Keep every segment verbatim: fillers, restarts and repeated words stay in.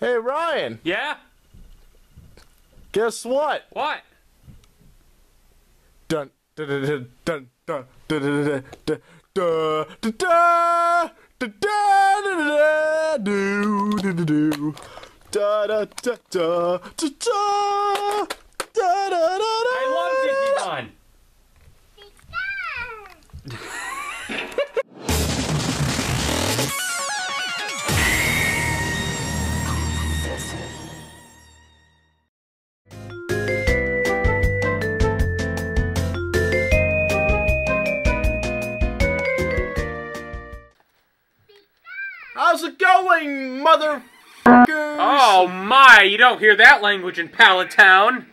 Hey, Ryan. Yeah? Guess what? What? Dun dun dun dun dun dun dun dun dun dun dun dun I love Digimon. How's it going, motherfuckers? Oh my, you don't hear that language in Palatown.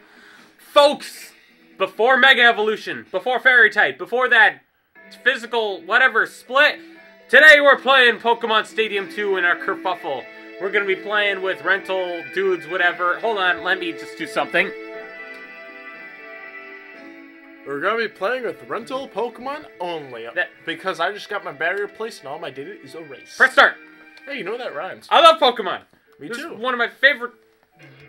Folks, before Mega Evolution, before Fairy Type, before that physical whatever split, today we're playing Pokemon Stadium Two in our Kerfuffle. We're gonna be playing with rental dudes, whatever. Hold on, let me just do something. We're gonna be playing with rental Pokemon only, that, because I just got my barrier placed and all my data is erased. Press start. Hey, you know that rhymes. I love Pokemon. Me this too. Is one of my favorite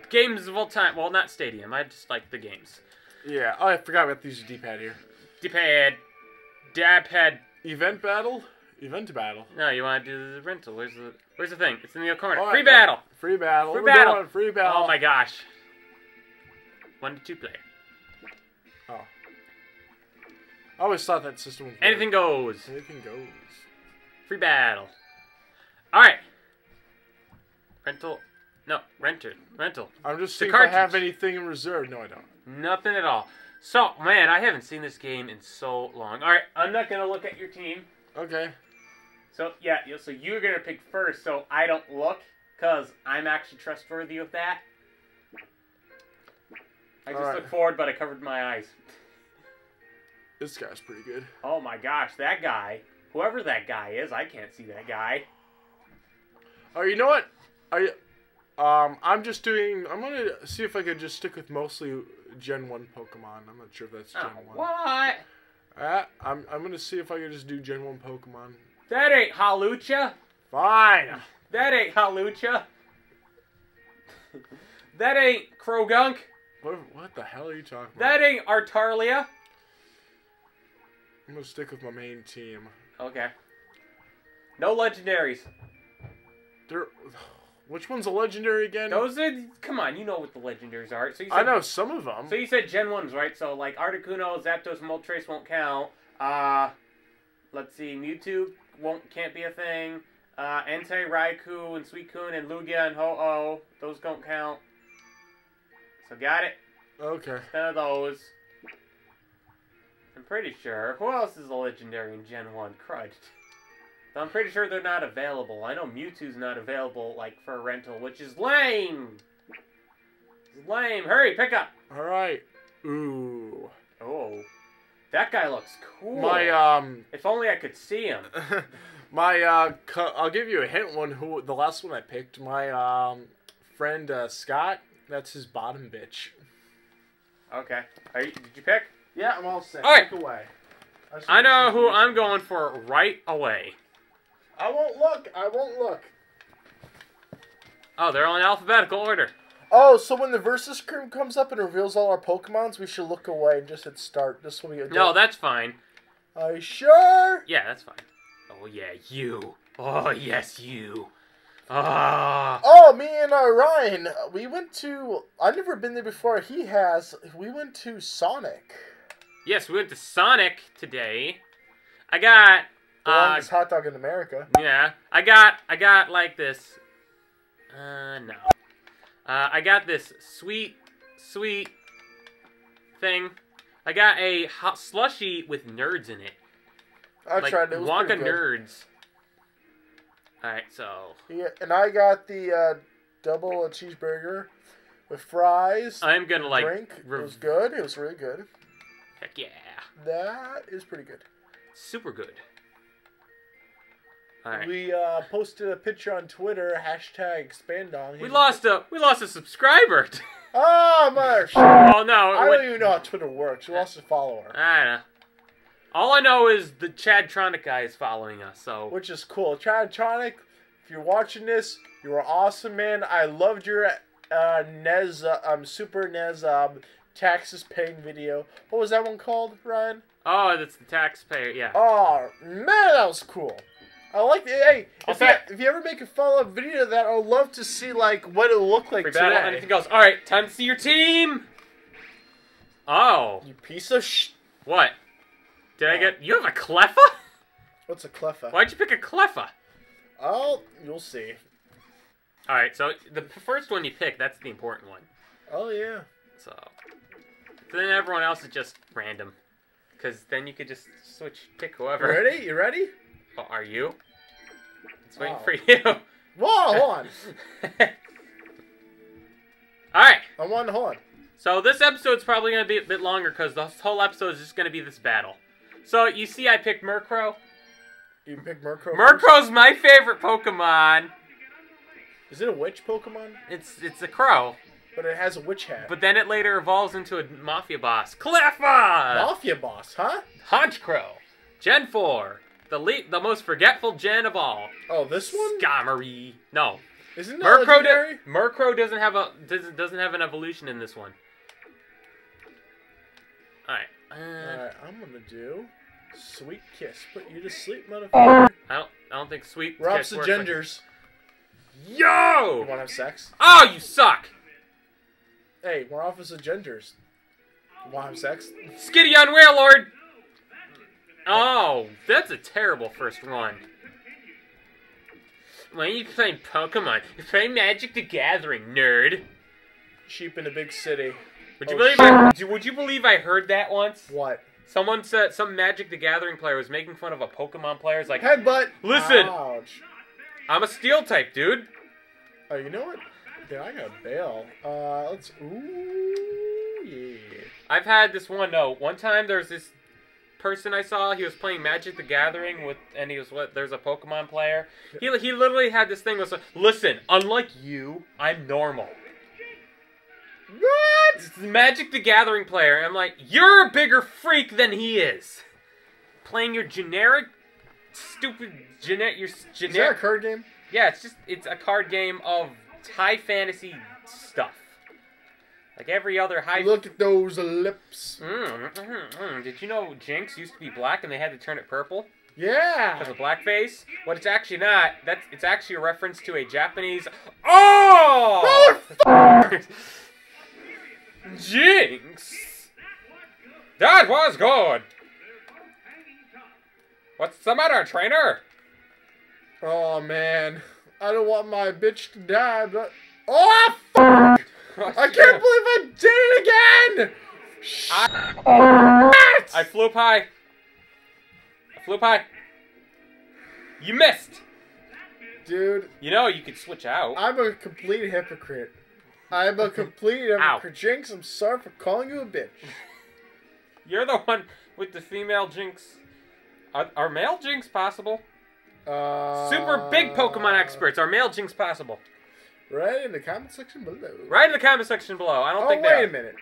games of all time. Well, not Stadium. I just like the games. Yeah. Oh, I forgot we have to use the D-pad here. D-pad. D-pad. Event battle. Event battle. No, you want to do the rental. Where's the Where's the thing? It's in the other corner. Oh, free, battle. free battle. Free We're battle. Free battle. Free battle. Oh my gosh. One to two player. Oh. I always thought that system. Would Anything goes. Anything goes. Free battle. All right. Rental. No, rented. Rental. I'm just seeing if I have anything in reserve. No, I don't. Nothing at all. So, man, I haven't seen this game in so long. All right, I'm not going to look at your team. Okay. So, yeah, so you're going to pick first, so I don't look, because I'm actually trustworthy with that. I just looked forward, but I covered my eyes. This guy's pretty good. Oh, my gosh, that guy. Whoever that guy is, I can't see that guy. Oh, you know what? Are you... Um, I'm just doing, I'm going to see if I could just stick with mostly Gen one Pokemon. I'm not sure if that's Gen oh, one. What? Uh, I'm, I'm going to see if I can just do Gen one Pokemon. That ain't Hawlucha. Fine. That ain't Hawlucha. That ain't Krogunk. What, what the hell are you talking about? That ain't Artarlia. I'm going to stick with my main team. Okay. No legendaries. They're... Which one's a legendary again? Those are... Come on, you know what the legendaries are. So you said, I know some of them. So you said Gen ones, right? So, like, Articuno, Zapdos, Moltres won't count. Uh, let's see, Mewtwo won't, can't be a thing. Uh, Entei, Raikou, and Suicune, and Lugia, and Ho-Oh. Those don't count. So, got it? Okay. None of those. I'm pretty sure. Who else is a legendary in Gen one? Crud. I'm pretty sure they're not available. I know Mewtwo's not available, like, for a rental, which is lame! It's lame. Hurry, pick up! Alright. Ooh. Oh. That guy looks cool. My, um... If only I could see him. My, uh... I'll give you a hint one who... The last one I picked. My, um... friend, uh, Scott. That's his bottom bitch. Okay. Are you, did you pick? Yeah, I'm all set. All right. Pick away. I, I know who I'm going for right away. I won't look. I won't look. Oh, they're all in alphabetical order. Oh, so when the versus screen comes up and reveals all our Pokemons, we should look away and just hit start. This will be a no, that's fine. Are you sure? Yeah, that's fine. Oh, yeah, you. Oh, yes, you. Ah. Oh, me and uh, Ryan, we went to... I've never been there before. He has. We went to Sonic. Yes, we went to Sonic today. I got... The longest uh, hot dog in America. Yeah, I got, I got like this. Uh, no, uh, I got this sweet, sweet thing. I got a hot slushy with nerds in it. I like, tried it. Was Wonka nerds. All right, so. Yeah, and I got the uh, double a cheeseburger with fries. I'm gonna like. Drink. It was good. It was really good. Heck yeah. That is pretty good. Super good. Right. We uh, posted a picture on Twitter, hashtag Spandong. We lost a we lost a subscriber. Oh my! Oh no! I went, don't even know how Twitter works. We lost a follower. I don't know. All I know is the Chadtronic guy is following us, so which is cool. Chadtronic, If you're watching this, you are awesome, man. I loved your uh, N E S, uh, um, Super N E S um, taxes paying video. What was that one called, Ryan? Oh, that's the taxpayer, yeah. Oh, man, that was cool. I like the, hey, if you, if you ever make a follow-up video of that, I would love to see, like, what it looked like today. Battle, anything else. All right, time to see your team. Oh. You piece of sh... What? Did oh. I get... You have a Cleffa? What's a Cleffa? Why'd you pick a Cleffa? Oh, you'll see. All right, so the first one you pick, that's the important one. Oh, yeah. So, so then everyone else is just random. Because then you could just switch, pick whoever. You ready? You ready? Oh, are you? It's waiting oh. for you. Whoa, hold on. All right. I'm on, hold on. So this episode's probably going to be a bit longer because the whole episode is just going to be this battle. So you see I picked Murkrow. You picked Murkrow? Murkrow's my favorite Pokemon. Is it a witch Pokemon? It's it's a crow. But it has a witch hat. But then it later evolves into a mafia boss. Cleffa! Mafia boss, huh? Honchkrow. Gen four. The le the most forgetful gen of all. Oh, this one? Skarmory. No. Isn't that Murkrow legendary? Murkrow doesn't have a doesn't doesn't have an evolution in this one. Alright. Uh, Alright, I'm gonna do Sweet Kiss. Put you to sleep, motherfucker. I don't I don't think Sweet We're Kiss. We're opposite genders. Like... Yo! You wanna have sex? Oh, you suck! Hey, we're opposite genders. Wanna have sex? Skitty on Wailord! Oh, that's a terrible first one. Why are you playing Pokemon? You're playing Magic: The Gathering, nerd. Sheep in a big city. Would you oh, believe? I, would you believe I heard that once? What? Someone said some Magic: The Gathering player was making fun of a Pokemon player. It's like, headbutt. Listen, ouch. I'm a Steel type, dude. Oh, you know what? Dude, I gotta bail. Uh, let's. Ooh, yeah. I've had this one. No, one time there's this person I saw, he was playing Magic: The Gathering with, and he was what? There's a Pokemon player. He he literally had this thing with. Listen, unlike you, I'm normal. What? It's the Magic: The Gathering player. I'm like, you're a bigger freak than he is. Playing your generic, stupid, genet your generic. Is that a card game? Yeah, it's just it's a card game of high fantasy stuff. Like every other high... Look at those lips. Mm, mm, mm. Did you know Jinx used to be black and they had to turn it purple? Yeah. Because of blackface? What it's actually not, that's, it's actually a reference to a Japanese... Oh! Motherfucker! Jinx! That was good! What's the matter, trainer? Oh, man. I don't want my bitch to die, but... Oh, fuck! I can't believe I did it again! I, I flew up high. I flew up high. You missed! Dude. You know, you could switch out. I'm a complete hypocrite. I'm a complete hypocrite. Jinx, I'm sorry for calling you a bitch. You're the one with the female Jinx. Are, are male Jinx possible? Uh, Super big Pokemon experts. Are male Jinx possible? Right in the comment section below. Right in the comment section below. I don't oh, think they wait are. a minute.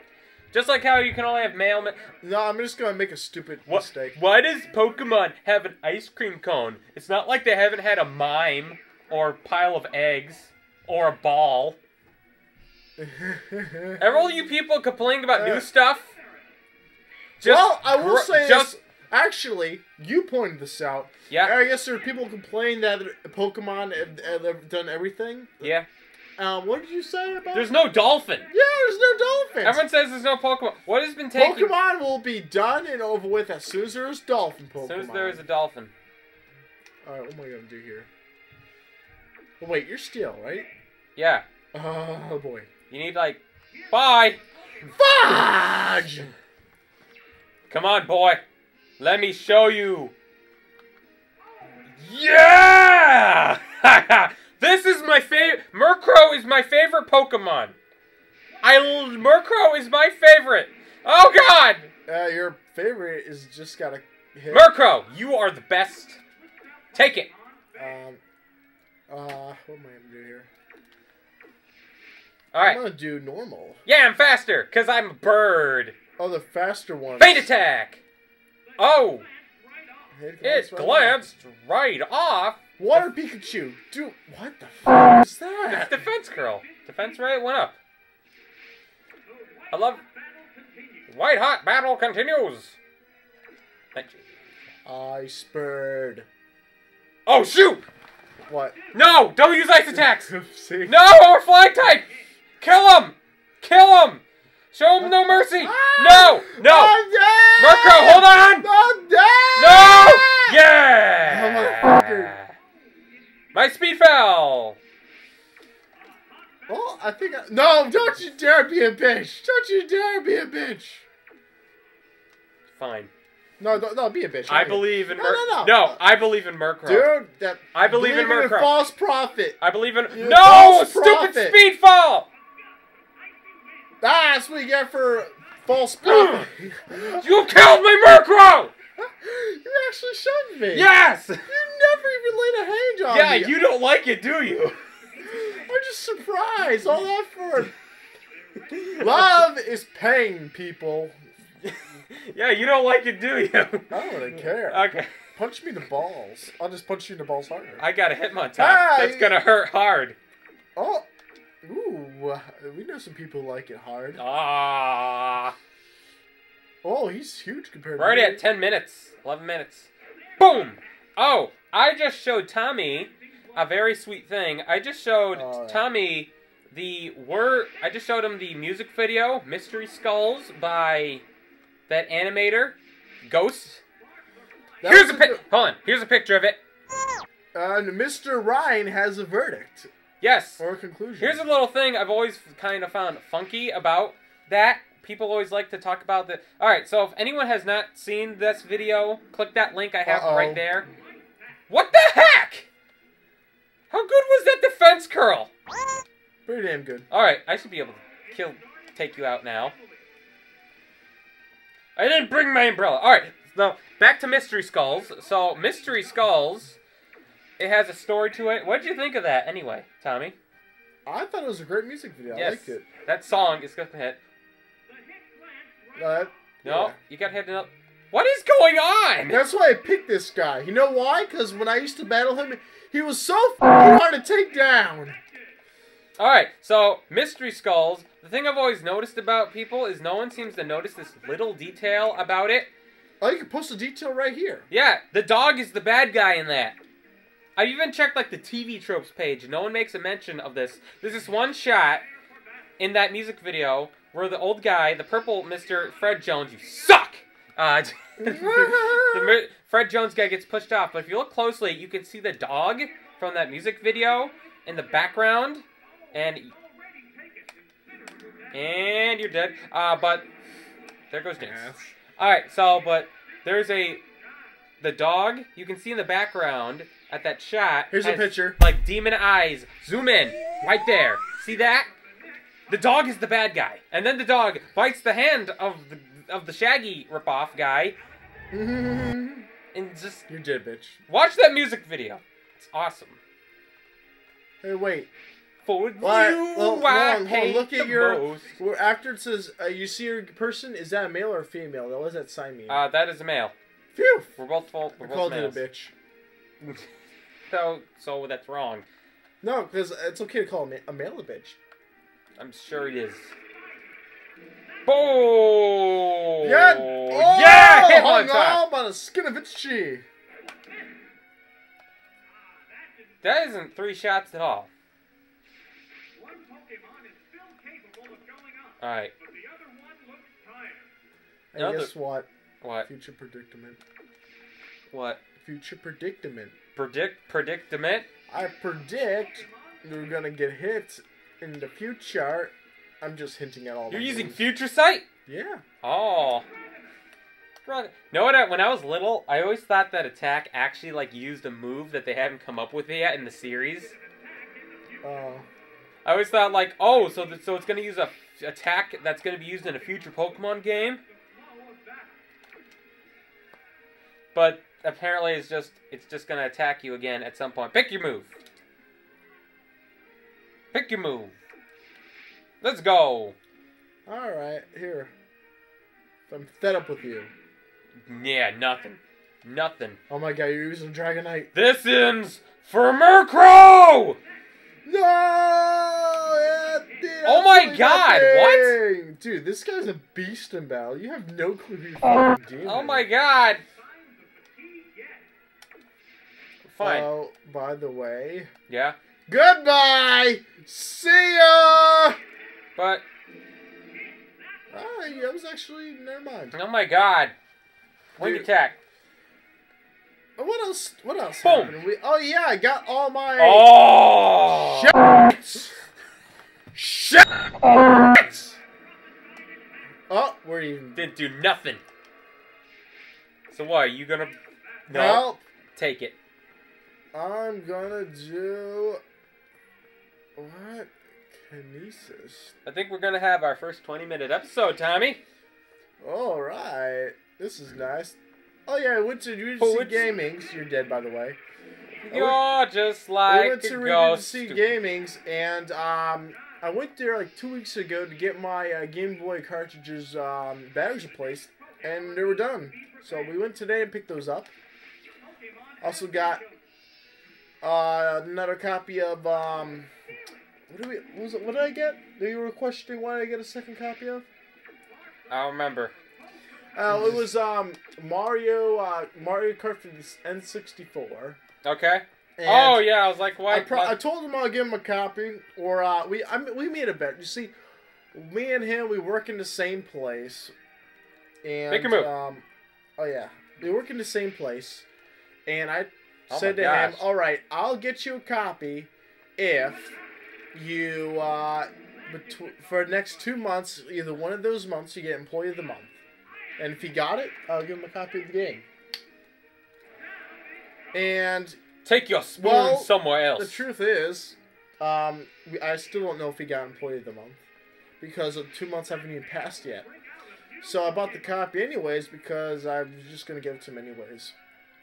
Just like how you can only have male... Ma no, I'm just going to make a stupid what, mistake. Why does Pokemon have an ice cream cone? It's not like they haven't had a mime, or pile of eggs, or a ball. Ever all you people complaining about uh, new stuff? Just well, I will say just this. Actually, you pointed this out. Yeah. I guess there are people complaining that Pokemon have, have done everything. Yeah. Um, what did you say about There's no dolphin. Yeah, there's no dolphins. Everyone says there's no Pokemon. What has been taking... Pokemon will be done and over with as soon as there is dolphin Pokemon. As soon as there is a dolphin. Alright, what am I going to do here? Oh, wait, you're Steel, right? Yeah. Oh, boy. You need, like... Bye! Fudge! Come on, boy. Let me show you. Yeah! This is my favorite. Murkrow is my favorite Pokemon. I l Murkrow is my favorite. Oh God! Uh, your favorite is just gotta hit. Murkrow, you are the best. Take it. Um. Uh. What am I gonna do here? All right. I'm gonna do normal. Yeah, I'm faster, cause I'm a bird. Oh, the faster one. Faint attack. Oh. It glanced right off. Water Pikachu! Dude, what the fuck is that? It's Defense Curl. Defense Ray went up. I love... White Hot Battle Continues! Ice Bird. Oh, shoot! What? No! Don't use Ice Attacks! No! Our Flying type! Kill him! Kill him! Show him no mercy! Ah! No! No! I'm dead! Murkrow, hold on! I'm dead! No! Yeah! Oh, motherfucker. My speed fell! Oh, I think I... No! Don't you dare be a bitch! Don't you dare be a bitch! Fine. No, no, no, be a bitch. I believe in Murkrow. No, no, no. No, I believe in Murkrow. Dude, that... I believe in Murkrow. False prophet. I believe in... You're no! Stupid speed fall! That's what you get for false prophet. You killed my Murkrow! You actually shoved me. Yes! You never even laid a hand on yeah, me. Yeah, you don't like it, do you? I'm just surprised. All that for... Love is pain, people. Yeah, you don't like it, do you? I don't really care. Okay. Punch me the balls. I'll just punch you in the balls harder. I got a Hitmontop. Ah, that's going to hurt hard. Oh. Ooh. We know some people like it hard. Ah. Oh, he's huge compared We're to We're already me. At ten minutes. eleven minutes. Boom. Oh, I just showed Tommy a very sweet thing. I just showed right. Tommy the word. I just showed him the music video, Mystery Skulls, by... That animator, Ghost. That here's a, a hold on. Here's a picture of it. And Mister Ryan has a verdict. Yes. Or a conclusion. Here's a little thing I've always kind of found funky about that. People always like to talk about the. All right. So if anyone has not seen this video, click that link I have uh-oh. Right there. What the heck? How good was that defense curl? Pretty damn good. All right. I should be able to kill, take you out now. I didn't bring my umbrella. All right, now back to Mystery Skulls. So Mystery Skulls, it has a story to it. What did you think of that, anyway, Tommy? I thought it was a great music video. Yes. I liked it. That song is going to hit. Uh, no, yeah. You got to hit another. What is going on? That's why I picked this guy. You know why? Because when I used to battle him, he was so f***ing hard to take down. All right, so Mystery Skulls. The thing I've always noticed about people is no one seems to notice this little detail about it. Oh, you can post a detail right here. Yeah, the dog is the bad guy in that. I've even checked, like, the T V Tropes page. No one makes a mention of this. There's this one shot in that music video where the old guy, the purple Mister Fred Jones, you suck! Uh, the Fred Jones guy gets pushed off. But if you look closely, you can see the dog from that music video in the background. And... And you're dead. Uh, but there goes Jinx. Yes. Alright, so, but there's a... The dog, you can see in the background at that shot. Here's a picture. Like, demon eyes. Zoom in. Right there. See that? The dog is the bad guy. And then the dog bites the hand of the of the Shaggy ripoff guy. Mm-hmm. And just... You're dead, bitch. Watch that music video. It's awesome. Hey, wait. For you, well, I well, hate look at the your, most. Where after it says, uh, you see your person, is that a male or a female? What does that sign mean? Uh, that is a male. Phew! We're both full. We're I both called males. You a bitch. so, so that's wrong. No, because it's okay to call a, ma a male a bitch. I'm sure it is. Boom! Yeah! Oh, yeah! Hit hung on by the skin of its cheek. That isn't three shots at all. Alright. And Another... guess what? What? Future predicament. What? Future predicament. Predict predicament? I predict we're gonna get hit in the future. I'm just hinting at all that. You're using things. Future sight? Yeah. Oh. You know what? I, when I was little, I always thought that attack actually like used a move that they haven't come up with yet in the series. Oh. Uh, I always thought like, oh, so th so it's gonna use a attack that's going to be used in a future Pokemon game. But apparently it's just it's just going to attack you again at some point. Pick your move. Pick your move. Let's go. All right, here. I'm fed up with you. Yeah, nothing. Nothing. Oh my god, you're using Dragonite. This is for Murkrow! No! Yeah, dude, oh my god, nothing. What? Dude, this guy's a beast in battle. You have no clue who you're dealing. Oh my god. Fine. Oh, by the way. Yeah? Goodbye! See ya! But... Oh, that was actually... Never mind. Oh my god. Wing attack. What else? What else? Boom. Happened? We, oh yeah, I got all my. Oh. Shit. Shit. Oh, oh where you didn't do nothing. So what? Are you gonna? No. Well, take it. I'm gonna do. What? Kinesis. I think we're gonna have our first twenty-minute episode, Tommy. All right. This is nice. Oh yeah, I went to Regency Gamings. You're dead, by the way. You're just like a ghost. I went to Regency Gamings, and um, I went there like two weeks ago to get my uh, Game Boy cartridges um, batteries replaced, and they were done. So we went today and picked those up. Also got uh, another copy of um, what did we? What was it? What did I get? You were questioning why I get a second copy of? I don't remember. Oh, uh, it was um Mario uh, Mario Kart for the N sixty-four. Okay. And oh yeah, I was like, why? I, pro I told him I'll give him a copy, or uh, we I we made a bet. You see, me and him we work in the same place, and make a move. Um, oh yeah, we work in the same place, and I oh said to gosh. him, all right, I'll get you a copy if you uh for the next two months, either one of those months, you get Employee of the Month. And if he got it, I'll give him a copy of the game. And take your spoon well, somewhere else. The truth is, um, we, I still don't know if he got Employee of the Month because of two months haven't even passed yet. So I bought the copy anyways because I was just gonna give it to him anyways.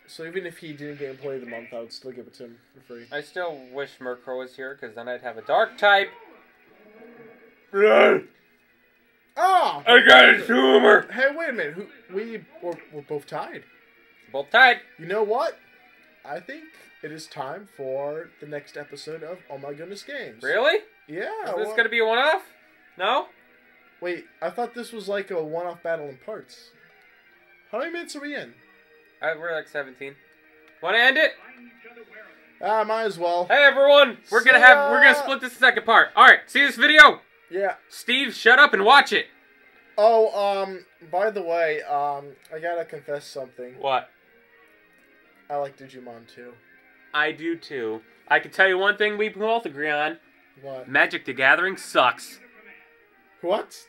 So even if he didn't get Employee of the Month, I would still give it to him for free. I still wish Murkrow was here because then I'd have a Dark type. Oh! I got a tumor! Hey, wait a minute. Who, we, we're, we're both tied. Both tied. You know what? I think it is time for the next episode of Oh My Goodness Games. Really? Yeah. Is this well, going to be a one-off? No? Wait, I thought this was like a one-off battle in parts. How many minutes are we in? Uh, we're like seventeen. Want to end it? Ah, uh, might as well. Hey, everyone! We're going to have, we're going to split this second part. Alright, see this video! Yeah. Steve, shut up and watch it. Oh, um, by the way, um, I gotta confess something. What? I like Digimon too. I do too. I can tell you one thing we both agree on. What? Magic: The Gathering sucks. What?